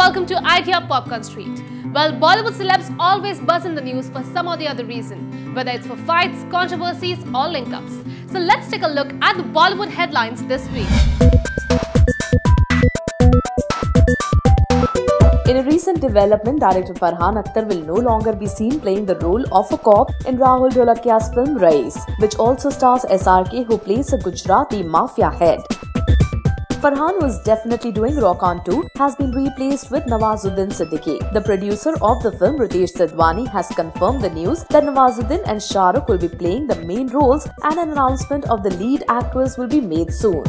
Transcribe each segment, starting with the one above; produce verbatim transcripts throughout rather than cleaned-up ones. welcome to Idea Popcorn Street. Well, Bollywood celebs always buzz in the news for some or the other reason, whether it's for fights, controversies or link-ups. So let's take a look at the Bollywood headlines this week. In a recent development, director Farhan Akhtar will no longer be seen playing the role of a cop in Rahul Dholakia's film Raees, which also stars S R K, who plays a Gujarati mafia head. Farhan, who is definitely doing Rock On two, has been replaced with Nawazuddin Siddiqui. The producer of the film, Ritesh Siddhwani, has confirmed the news that Nawazuddin and Shah Rukh will be playing the main roles, and an announcement of the lead actors will be made soon.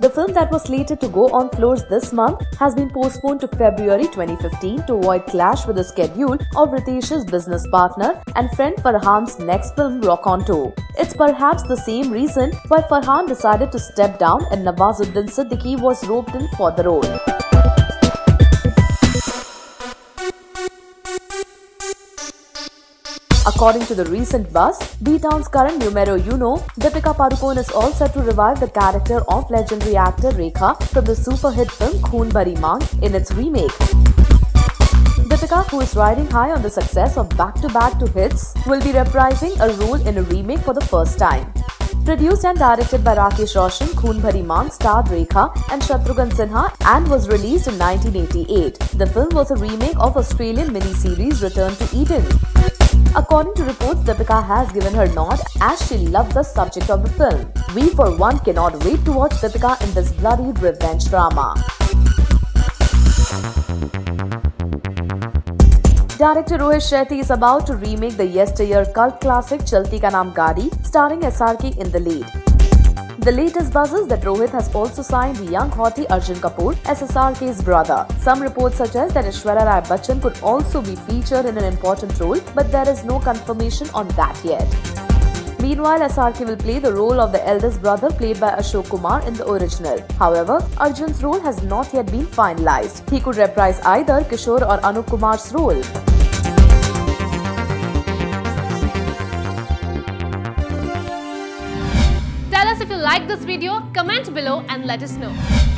The film that was slated to go on floors this month has been postponed to February twenty fifteen to avoid clash with the schedule of Ritesh's business partner and friend Farhan's next film, Rock On two. It's perhaps the same reason why Farhan decided to step down and Nawazuddin Siddiqui was roped in for the role. According to the recent buzz, B-Town's current numero uno, Deepika Padukone is all set to revive the character of legendary actor Rekha from the super hit film Khoon Bhari Maang in its remake. Deepika, who is riding high on the success of back-to-back to hits, will be reprising a role in a remake for the first time. Produced and directed by Rakesh Roshan, Khoon Bhari Maang starred Rekha and Shatrughan Sinha and was released in nineteen eighty-eight. The film was a remake of Australian miniseries Return to Eden. According to reports, Deepika has given her nod as she loved the subject of the film. We for one cannot wait to watch Deepika in this bloody revenge drama. Director Rohit Shetty is about to remake the yesteryear cult classic Chalti Ka Naam Gadi, starring S R K in the lead. The latest buzz is that Rohit has also signed the young hottie Arjun Kapoor as S R K's brother. Some reports suggest that Aishwarya Rai Bachchan could also be featured in an important role, but there is no confirmation on that yet. Meanwhile, S R K will play the role of the eldest brother played by Ashok Kumar in the original. However, Arjun's role has not yet been finalized. He could reprise either Kishore or Anup Kumar's role. Tell us if you like this video, comment below and let us know.